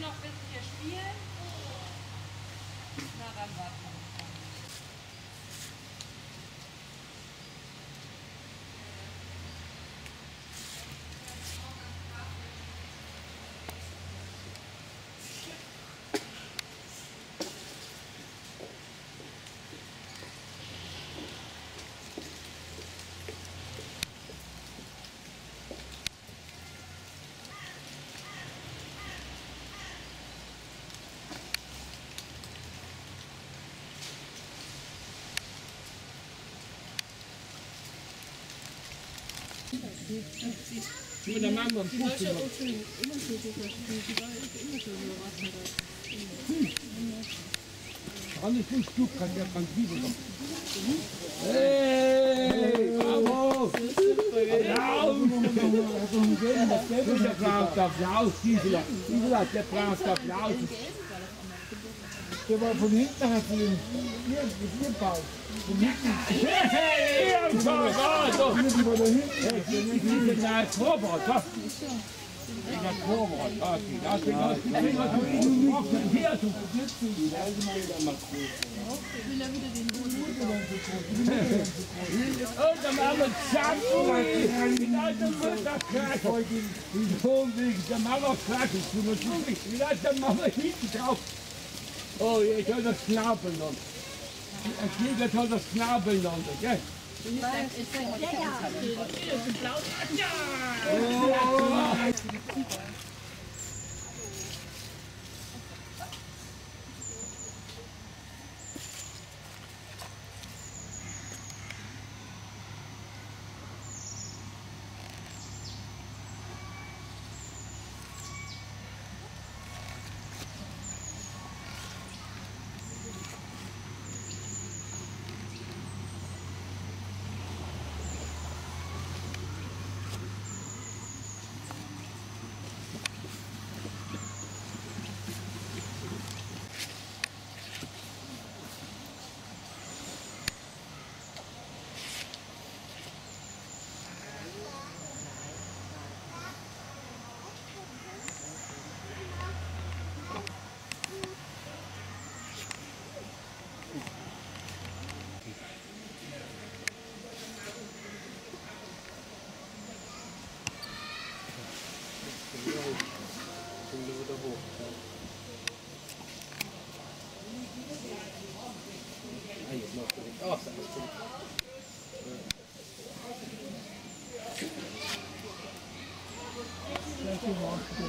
Noch ein bisschen hier spielen. Na, dann warten wir. Oder machen wir die Leute immer so, Oh, ich höre das Knabbeln noch. Ich höre das Knabbeln noch, gell? Thank you.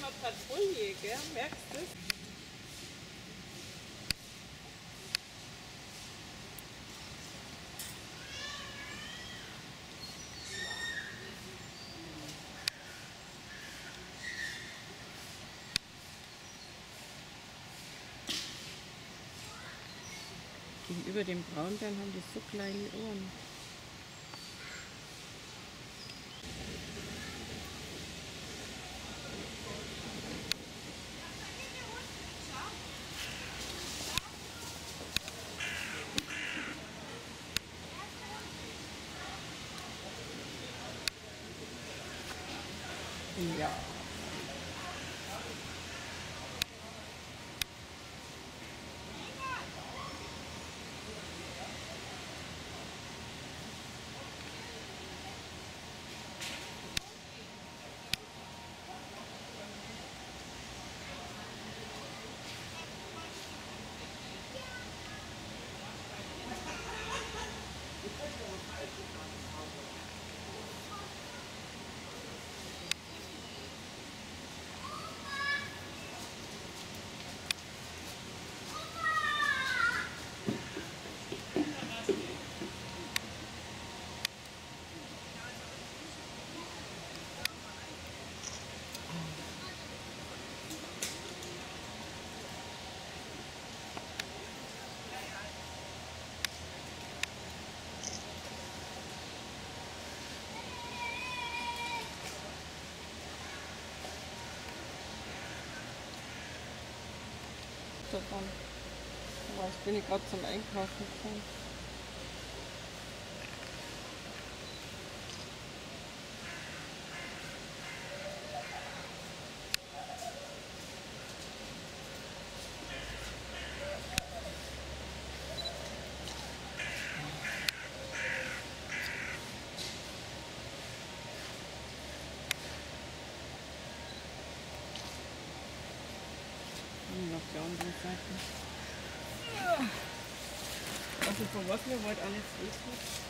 immer Patrouille, gell? Merkst du das? Gegenüber dem Braunbären haben die so kleine Ohren. Ja. Davon. Aber jetzt bin ich gerade zum Einkaufen gekommen. Auf der anderen Seite. Ja. Also von was wir heute alles essen.